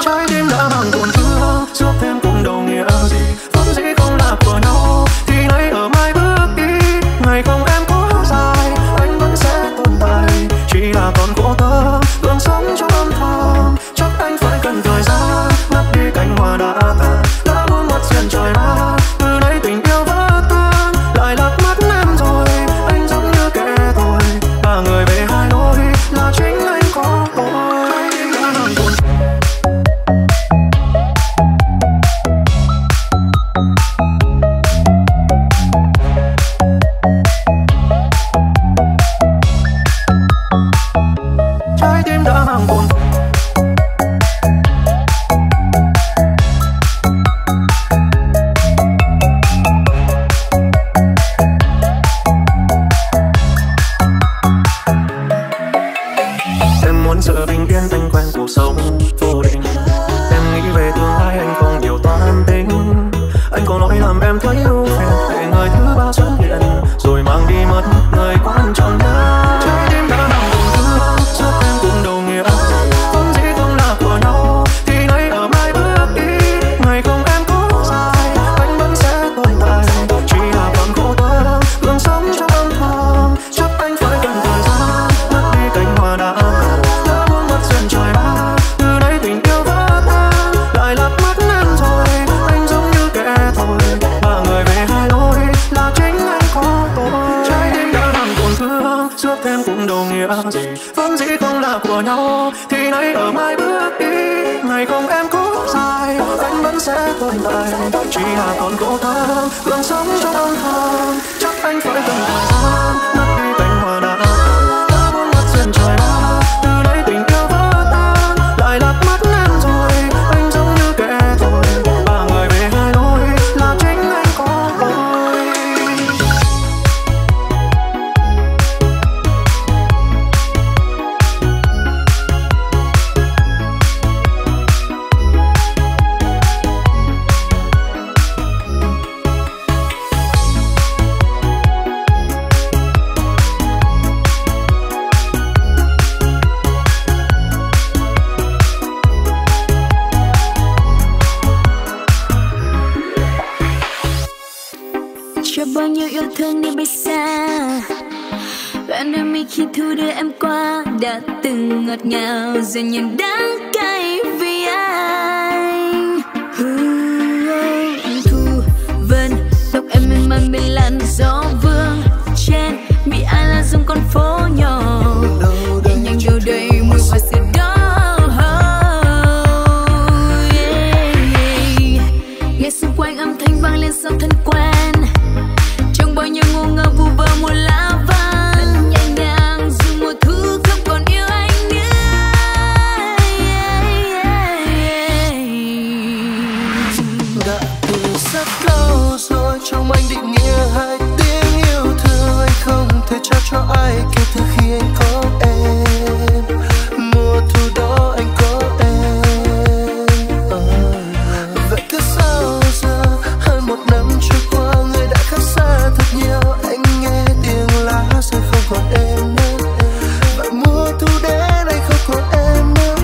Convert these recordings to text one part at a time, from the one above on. trái tim đã mang buồn. muốn giờ anh biến anh quen cuộc sống vô định. Em nghĩ về tương lai anh còn nhiều toan tính, anh có lỗi làm em thấy ưu phiền để người thứ ba xuất hiện rồi mang đi mất người quan trọng nhất. Trái tim đã nằm cùng thứ ba, giấc em cùng đồng nghĩa vốn dĩ không là của nhau, thì nay ở mai bước đi ngày không em có sai, anh vẫn sẽ tồn tại chỉ là còn khổ quá gương sống trong âm thầm chắc anh phải cần thời gian mất đi cánh hoa đã buông mất dần trời ba. Từ đây tình yêu vỡ tan lại lật mất em rồi, anh giống như kẻ thôi mà người về hai lối là chính anh có tội. Trái tim đã làm tổn thương trước thêm cũng đồng nghĩa gì, vốn dĩ không là của nhau thì nay ở mai bước đi ngày không em có sai, anh vẫn sẽ tồn tại chỉ là còn khổ thân gương sống trong âm thầm chắc anh phải cần thời gian mất đi cánh hoa đã buông mất dần trời ba. Từ đây tình yêu vỡ tan lại lạc mất em rồi, anh giống như kẻ thôi mà người về hai lối là chính anh có lỗi. Cho bao nhiêu yêu thương đi bay xa, đoạn đôi mi khi thu đưa em qua đã từng ngọt ngào giờ nhìn đắng cay vì anh. Anh thu vân tóc em mềm mại bên làn gió vương trên mi ai là dòng con phố nhỏ nhẹ nhàng đâu đây mùi hoa xưa đó. Nghe xung quanh âm thanh vang lên sao thân quen, trong bao nhiêu ngô ngơ vu vơ mùa lá vàng nhẹ nhàng dù mùa thu không còn yêu anh nữa. Đã từ rất lâu rồi trong anh định nghĩa hai tiếng yêu thương, anh không thể trao cho ai kể từ khi anh có em. Mùa thu đó anh có em, vậy cứ sao giờ hơn một năm trôi qua người đã khác xa thật nhiều, anh nghe tiếng lá rơi không còn em nữa. Vậy mùa thu đến anh không còn em nữa.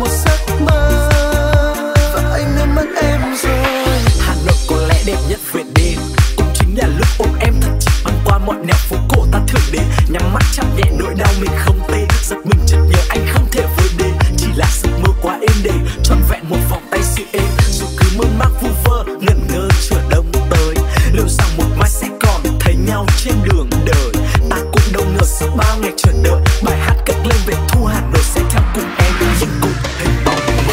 một giấc mơ và anh đã mất em rồi. Hà Nội có lẽ đẹp nhất về đêm cũng chính là lúc ôm em thật chặt, băng qua mọi nẻo phố cổ ta thường đến, nhắm mắt chạm nhẹ nỗi đau mình không tên, giật mình chợt nhớ anh không thể vơi đi, chỉ là giấc mơ quá êm đềm, trọn vẹn một vòng tay siêu êm, dù cứ mơ màng vu vơ, ngẩn ngơ chờ đông tới, liệu rằng một mai sẽ còn thấy nhau trên đường đời. Ta cũng đâu ngờ sau bao ngày chờ đợi, bài hát cất lên về thu Hà Nội sẽ theo cùng em đến những cùng thấy bóng mơ.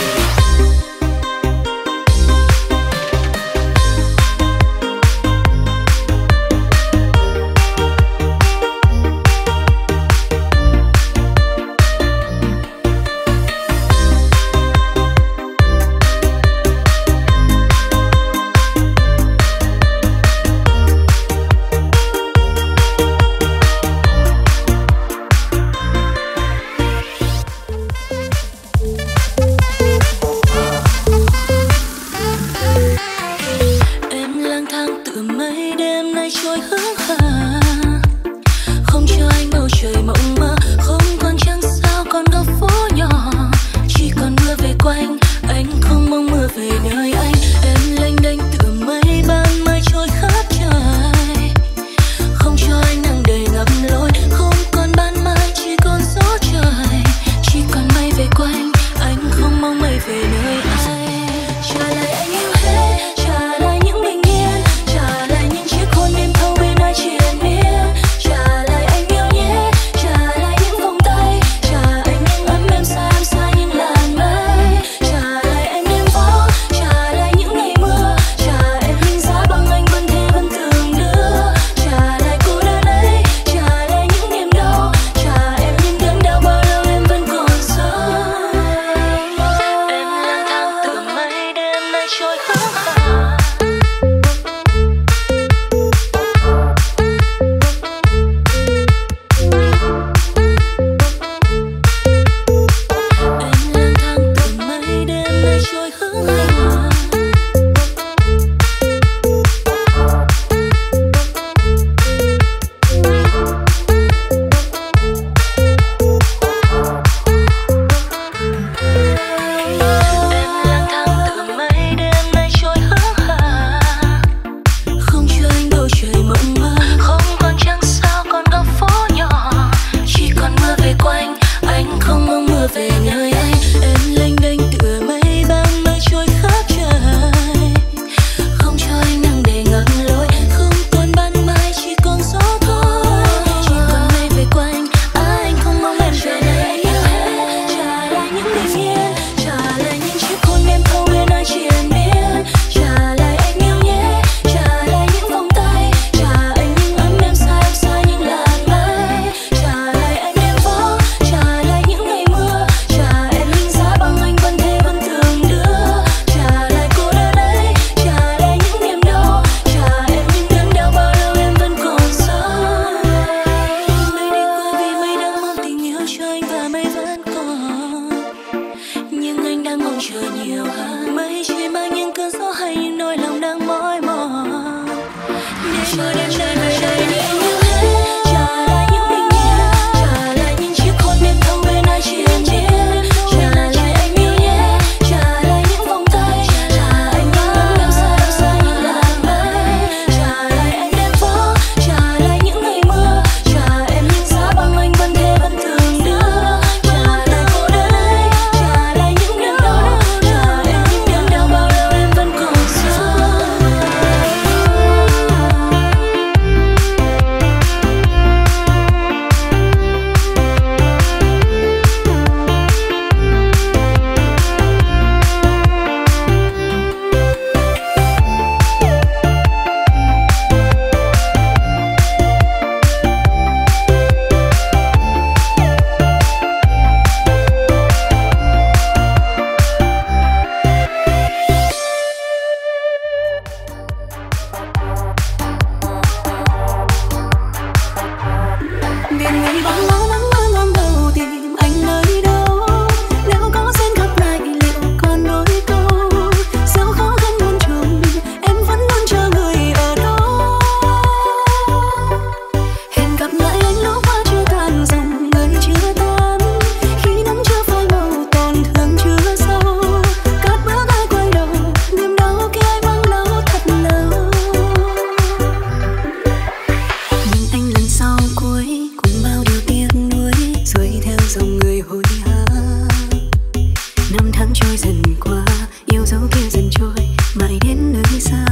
dấu kia dần trôi mãi đến nơi xa.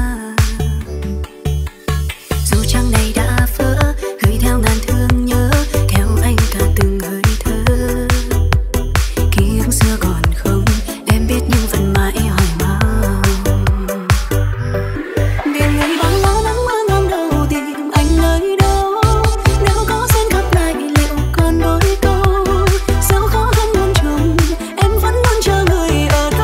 Dù trăng này đã vỡ gửi theo ngàn thương nhớ, theo anh cả từng hơi thở. Ký ức xưa còn không em biết nhưng vẫn mãi hoài mong. Biển người bóng lá nắng mơ ngang đầu tìm anh nơi đâu. Nếu có duyên gặp lại liệu còn đôi câu, dẫu khó khăn muôn trùng em vẫn luôn chờ người ở đó.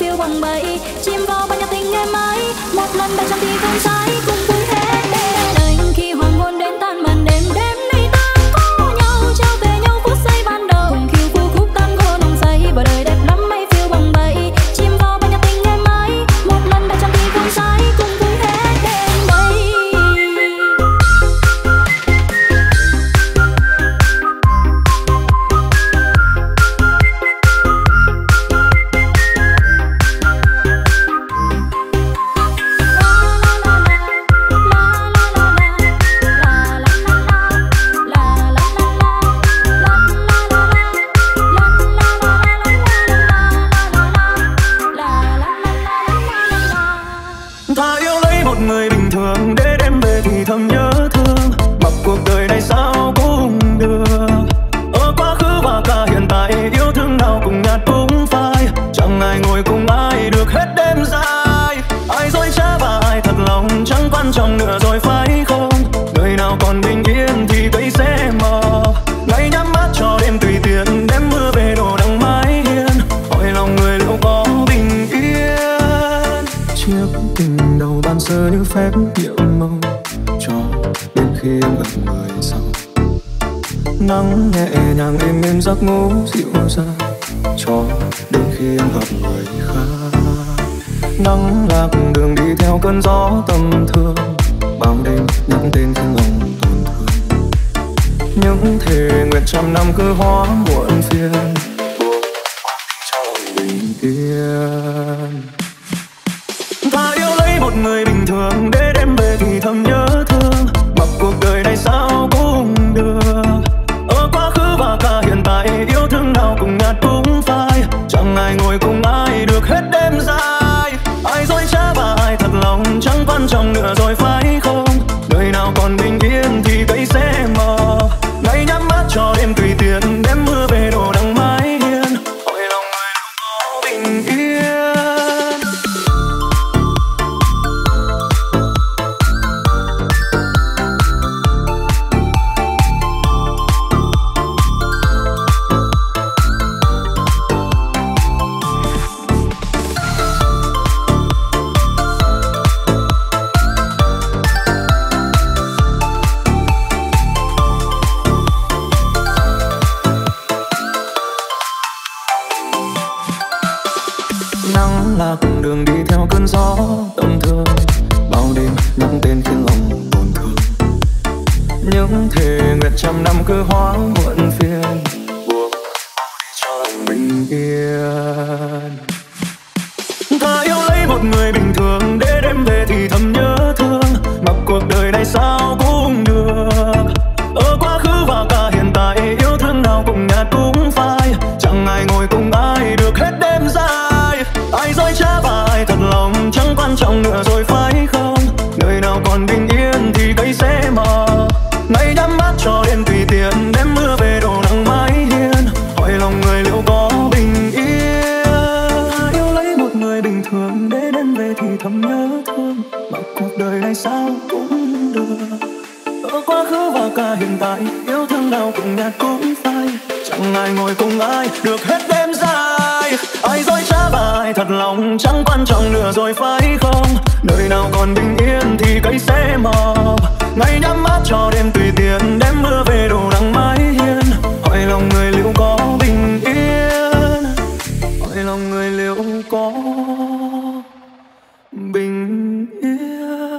phiêu bằng bầy chim vào bao nhiêu tình em mãi, một lần bay trong thì không sai cùng vui hết đời. Khi hoàng hôn đến tan màn đêm, đêm nay ta có nhau trao về nhau phút say ban đầu, cùng khiêu vũ khúc tan hôn nồng say bởi đời đẹp lắm. Mây phiêu bằng bầy chim vào bao nhiêu tình em mãi, một lần bay trong thì không sai cùng vui hết đêm mây. Giấc ngủ dịu dàng cho đến khi em gặp người khác. Nắng lạc đường đi theo cơn gió tầm thương, bao đêm nhắc tên khiến lòng tổn thương. Những thề nguyệt trăm năm cứ hóa muộn phiền, buộc quên cho lòng bình yên. Ta yêu lấy một người bình thường để đem về thì thầm nhớ thương, mặc cuộc đời này sao cũng được. Yêu thương nào cùng ngạt cũng phai, chẳng ai ngồi cùng ai được hết đêm dài. Ai dối trá và ai thật lòng chẳng quan trọng nữa rồi phải không? Đời nào còn bình yên thì thấy sẽ mờ. Ngày nhắm mắt cho đêm tùy tiện, đêm mưa về đổ đằng mái hiên. Ôi lòng người đâu có bình yên. Trăm năm cứ hóa muộn phiền, buộc đi cho lòng bình yên. Ta yêu lấy một người bình thường để đêm về thì thầm nhớ thương, mặc cuộc đời này sao cũng được. Ở quá khứ và cả hiện tại, yêu thương nào cùng nhạt cũng phai, chẳng ai ngồi cùng ai được hết đêm dài. Ai dối trá và ai thật lòng chẳng quan trọng nữa rồi phải không? Nơi nào còn bình yên thì đây sẽ mờ. Ngày nhắm mắt cho đêm tùy tiện, đêm mưa về đổ nắng mái hiên. Hỏi lòng người liệu có bình yên. Yêu lấy một người bình thường để đêm về thì thầm nhớ thương, mặc cuộc đời này sao cũng được. Ở quá khứ và cả hiện tại, yêu thương nào cũng nhạt cũng phai, chẳng ai ngồi cùng ai được hết đêm dài. Ai dối trá và ai thật lòng chẳng quan trọng nữa rồi phải không? Nơi nào còn bình yên thì cây sẽ mờ. Ngày nhắm mắt cho đêm tùy tiện, đêm mưa về đổ nắng mái hiên. Hỏi lòng người liệu có bình yên. Hỏi lòng người liệu có bình yên.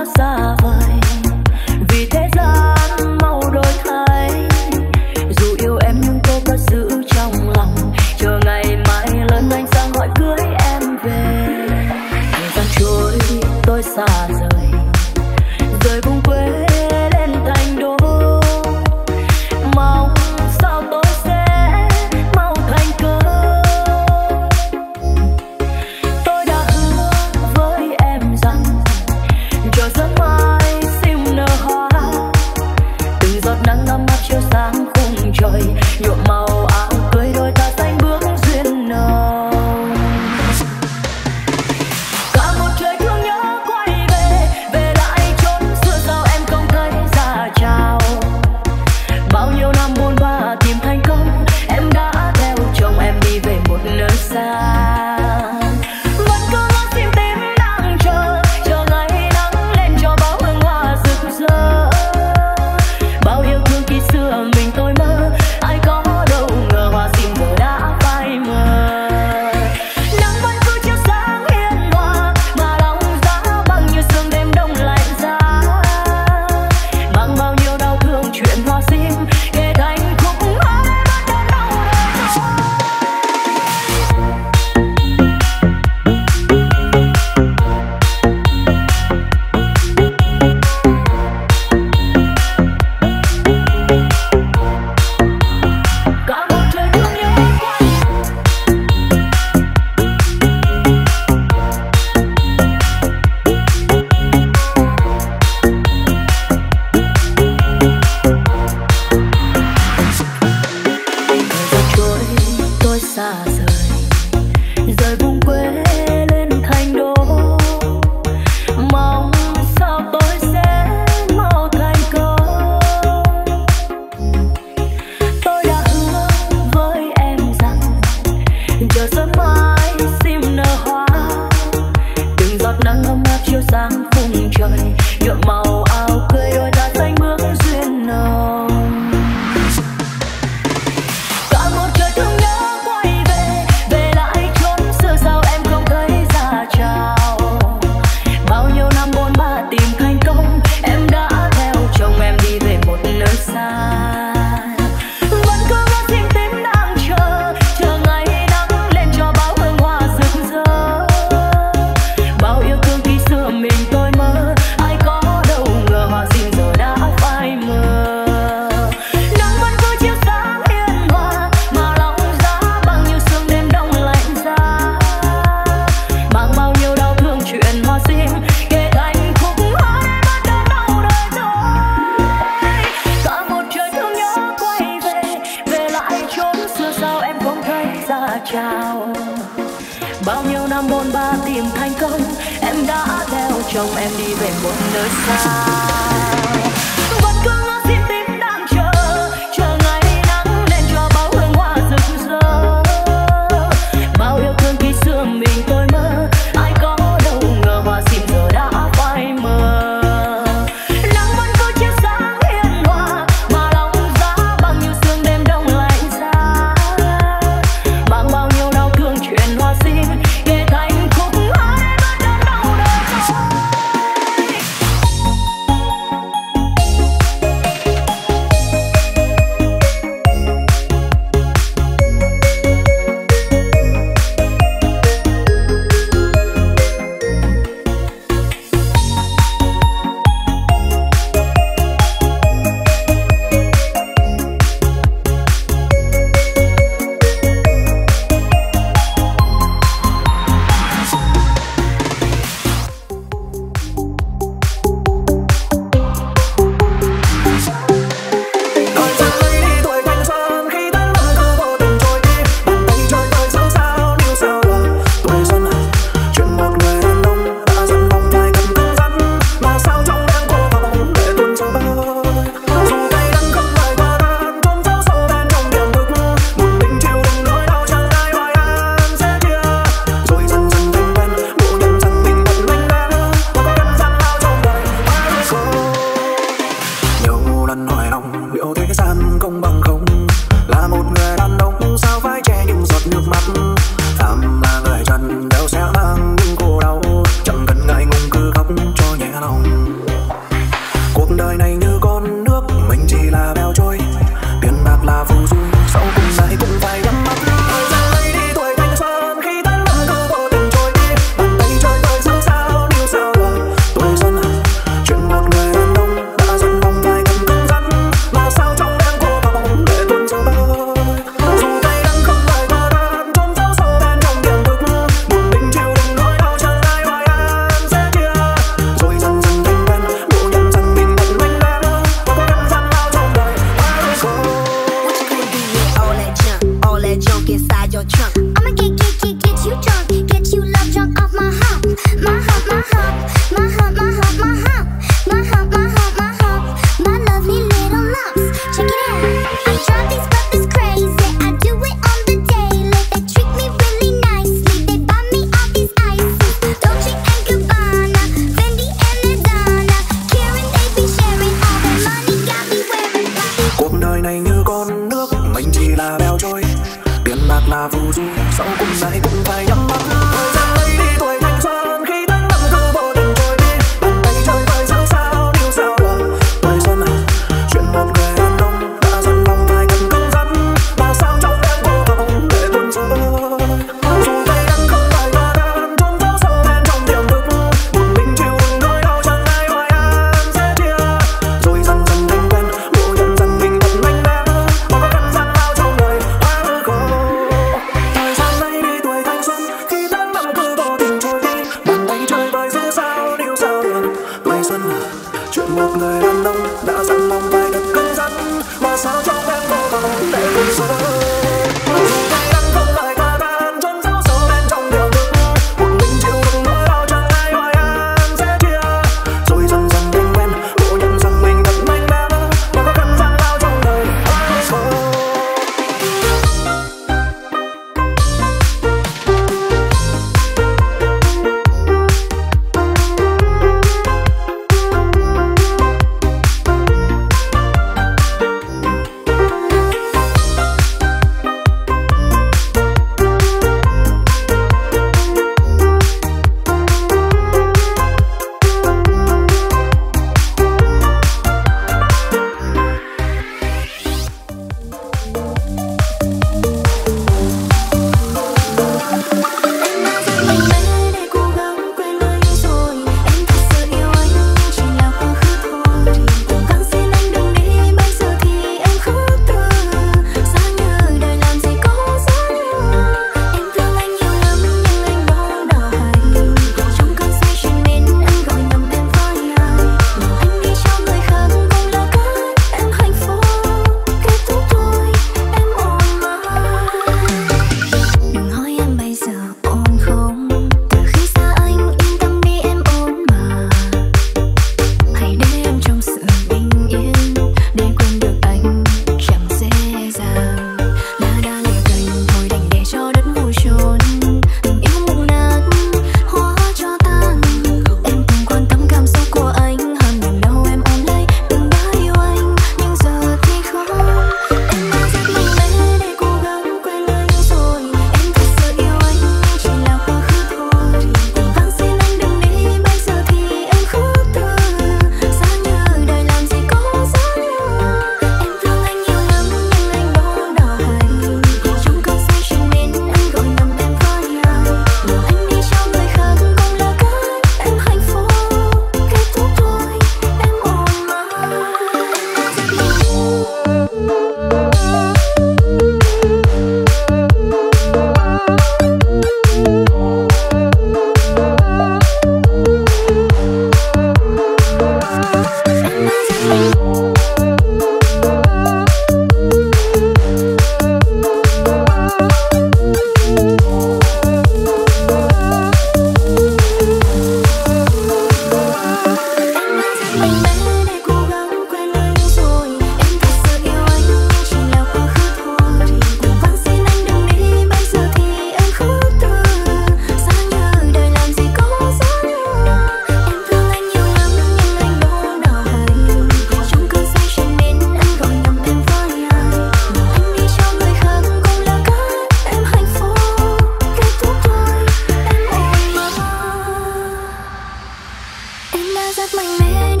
là một người con gái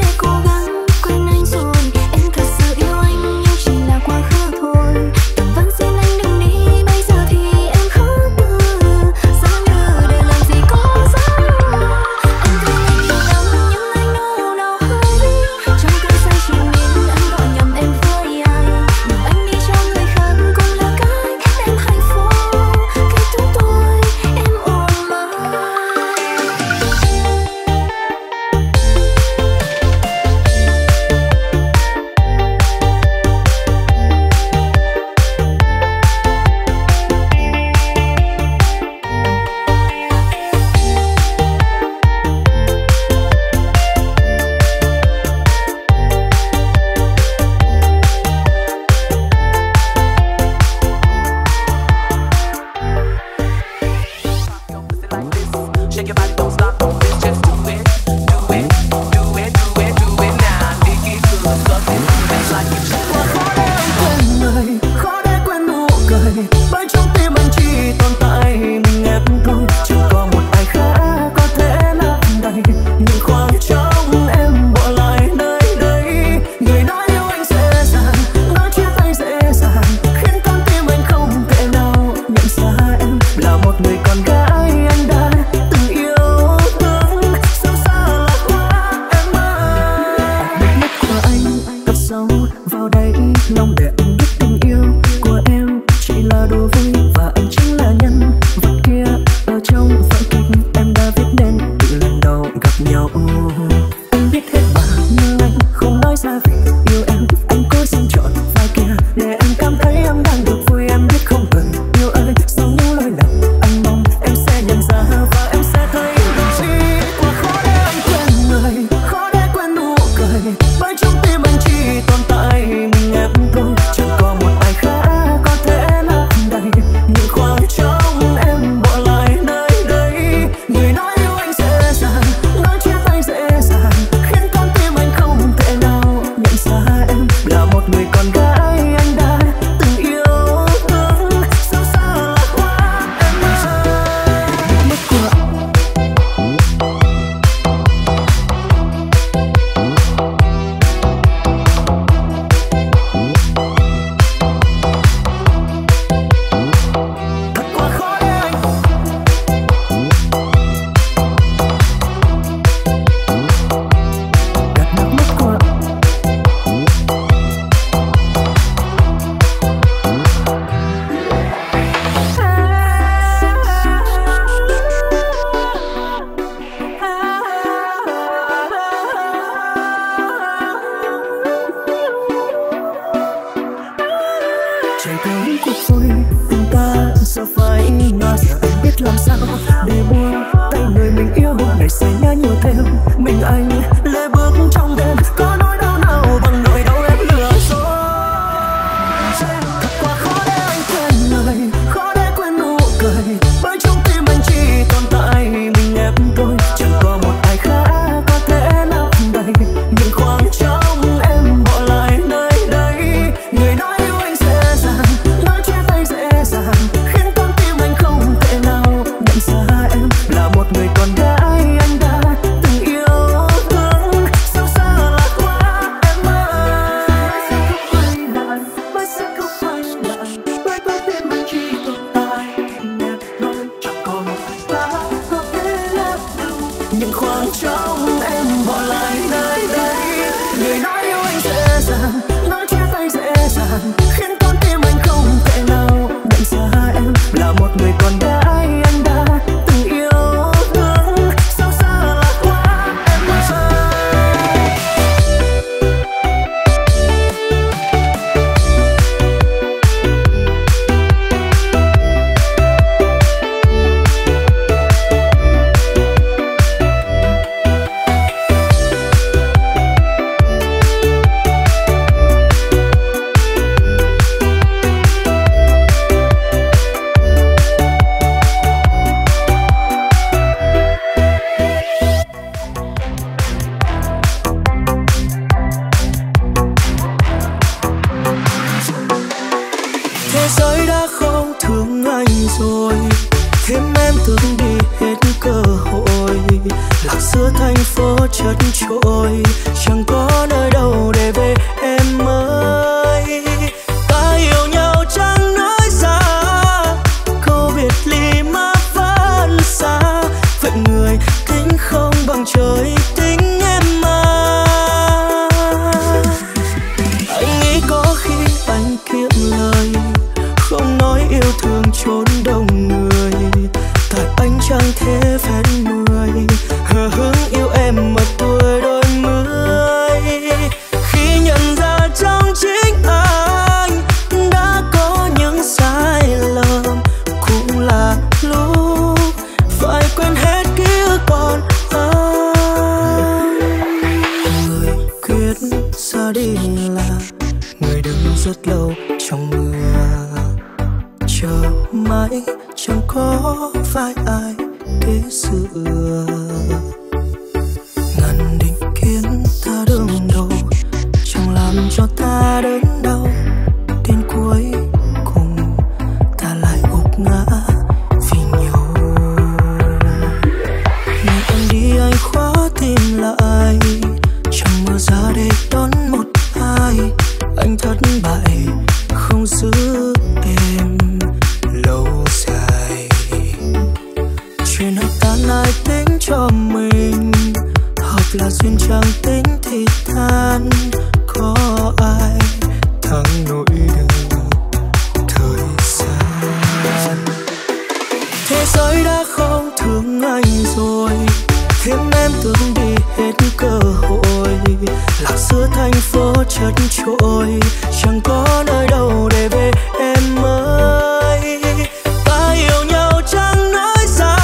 anh đã từng yêu thương sâu xa lạc quan. lạc giữa thành phố chật trội, chẳng có nơi đâu để về em ơi. Ta yêu nhau chẳng nói ra, câu biệt ly mà vẫn xa. Vậy người tính không bằng trời tính em mà. Anh nghĩ có khi anh kiệm lời, không nói yêu thương trốn đông người. Tại anh chẳng thể phép người hờ hững yêu em mà tuổi đôi mươi. Khi nhận ra trong chính anh đã có những sai lầm, cũng là lúc phải quên hết ký ức còn anh. Người quyết ra đi là người đứng rất lâu trong mưa, chờ mãi chẳng có phải ai kế dựa. Ngàn định kiến ta đương đầu, chẳng làm cho ta đớn đau. Đến cuối cùng ta lại gục ngã vì nhau. Ngày anh đi anh khó tìm lại, chẳng mơ ra để đón một ai. Anh thất bại không giữ em lâu dài. Chuyện hợp tan lại tính cho mình, hợp là duyên chẳng tính thì tan. Có ai thắng nỗi đau thời gian. Thế giới đã không thương anh rồi, khiến em tưởng đi hết cơ hội. Lạc giữa thành phố chật trội, chẳng có nơi đâu để về em ơi. Ta yêu nhau chẳng nói ra,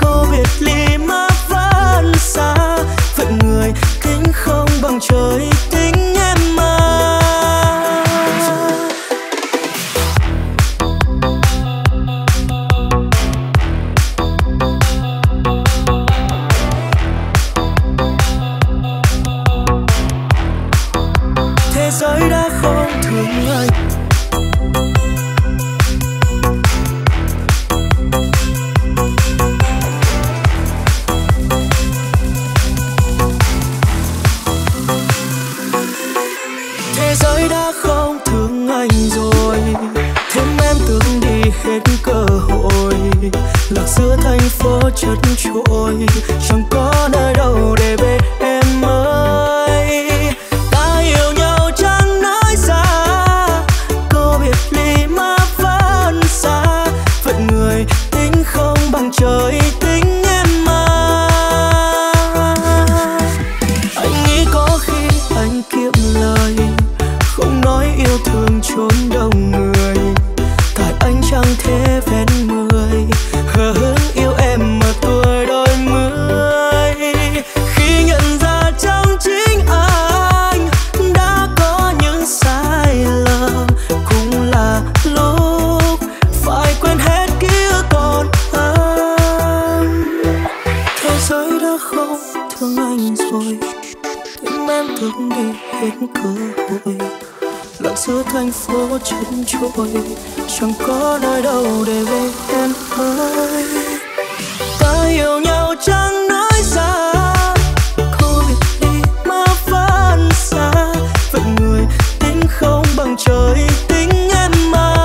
câu biệt ly mà vẫn xa. Vậy người tính không bằng trời tính em mà. Thế giới đã không thương anh. Thế giới đã không thương anh rồi, thêm em tưởng đi hết cơ hội. Lạc giữa thành phố chật trội, chẳng có nơi đâu để về em ơi. Ta yêu nhau chẳng nói ra, câu biệt ly mà vẫn xa. Vậy người tính không bằng trời tính em mà. Anh nghĩ có khi anh kiệm lời, không nói yêu thương trốn đông người. Tại anh chẳng thể vẹn người hờ hững yêu em mà tuổi đôi mươi. Khi nhận ra trong chính anh đã có những sai lầm, cũng là lúc phải quên hết ký ức còn anh. Thế giới đã không thương anh rồi, tim em thương đi hết cơ hội. Lạc giữa thành phố chật trội, chẳng có nơi đâu để về em ơi. Ta yêu nhau chẳng nói ra, câu biệt ly mà vẫn xa. Vậy người tính không bằng trời tính em mà.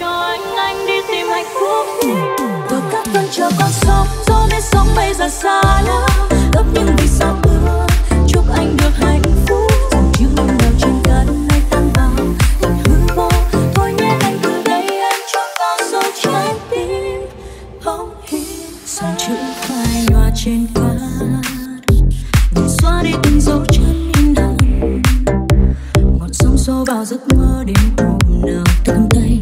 cho anh đi tìm hạnh phúc. Và các cơn chờ con sóng, gió biết sóng bay ra xa lắm. Gấp nhưng vì sao mưa, chúc anh được hạnh phúc. Dòng chiếc mong đào trên cánh nay tan vào thành hư vô. Thôi nhé anh từ đây anh cho con dấu trái tim không hiểu. Dòng chữ phai nhòa trên cát, để xóa đi từng dấu chân in đậm. Ngọn sóng xô vào giấc mơ đêm hôm nào thương tay.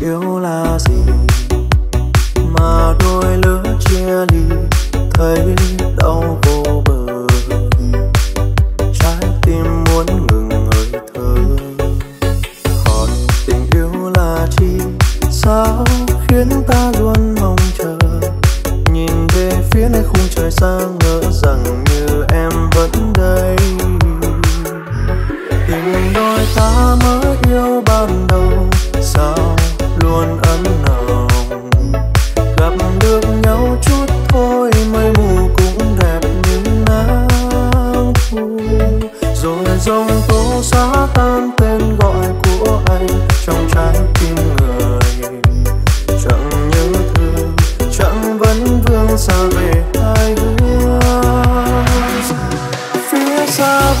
Yêu là gì mà đôi lứa chia ly? sao khiến ta luôn mong chờ, nhìn về phía nơi khung trời sáng ngỡ rằng như em vẫn đây. Tình đôi ta mới yêu ban đầu sao luôn ấm nồng, gặp được nhau chút thôi mây mù cũng đẹp như nắng thu. Rồi dòng tố xóa tan tên gọi của anh trong trái tim người, chẳng nhớ thương chẳng vấn vương xa về hai hướng phía xa.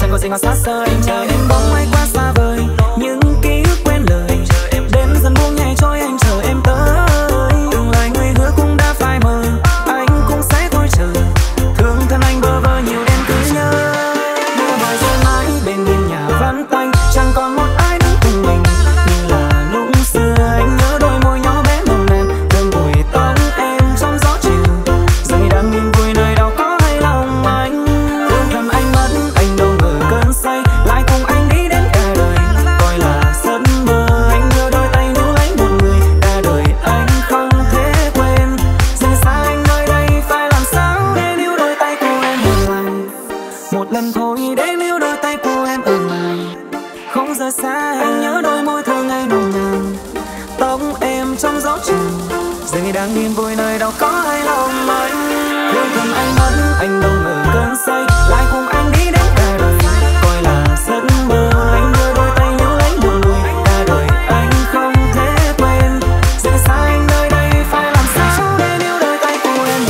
Chẳng có gì ngọt sát sơ, anh chờ em bóng ai quá xa vời, những ký ức quen lời. người đang yên vui nơi đâu có ai lòng anh. Đôi thân anh vẫn anh đâu ngờ cơn say lại cùng anh đi đến cả đời, coi là giấc mơ. Anh đưa đôi tay nhớ anh buồn lùi, cả đời anh không thể quên. Sẽ xa anh nơi đây phải làm sao để níu đôi tay của em.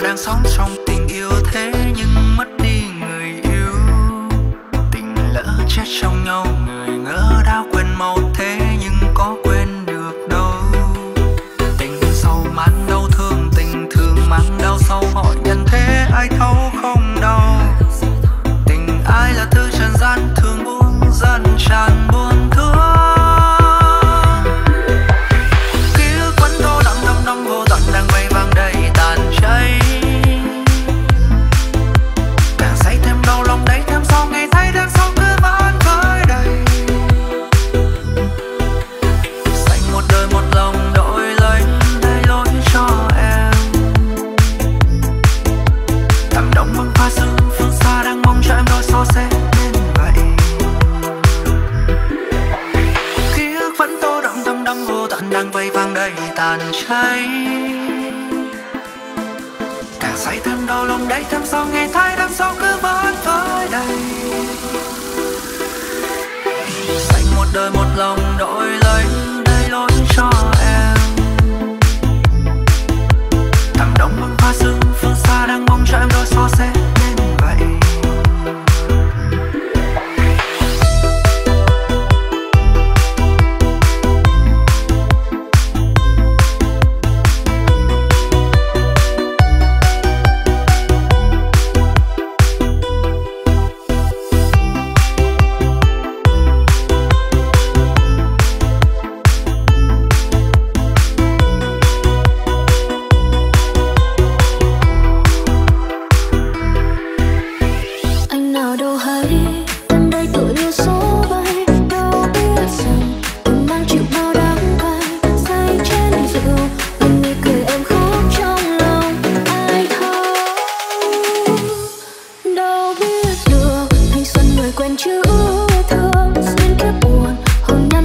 Và đang sống trong tình yêu thế nhưng mất đi người yêu. Tình lỡ chết trong nhau, người ngỡ đã quên màu thế nhưng có quên được đâu. Tình sâu mang đau thương, tình thương mang đau sâu, hỏi nhân thế ai thấu không đau. Tình ai là thứ trần gian, thương buông dần tràn buồn thương. Càng say thêm đau lòng đấy, thêm sao nghe thấy đằng sau cứ vẫn tới đây. Dành một đời một lòng đổi lấy đây lỗi cho em. Thằng đông vẫn pha sương, phương xa đang mong cho em đôi so sánh nên vậy. Hãy subscribe cho kênh Ghiền Mì Gõ để không bỏ lỡ những video hấp dẫn.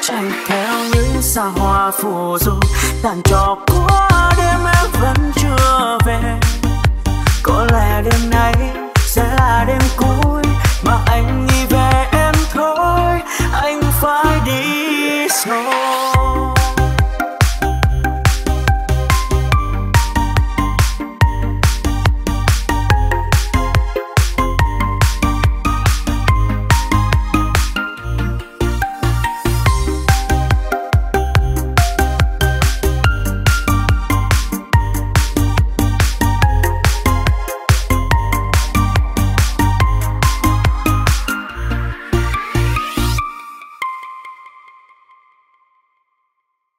Chạy theo xa hoa phù du, tàn trò của đêm em vẫn chưa về. Có lẽ đêm nay sẽ là đêm cuối mà anh nghĩ về em thôi, anh phải đi rồi.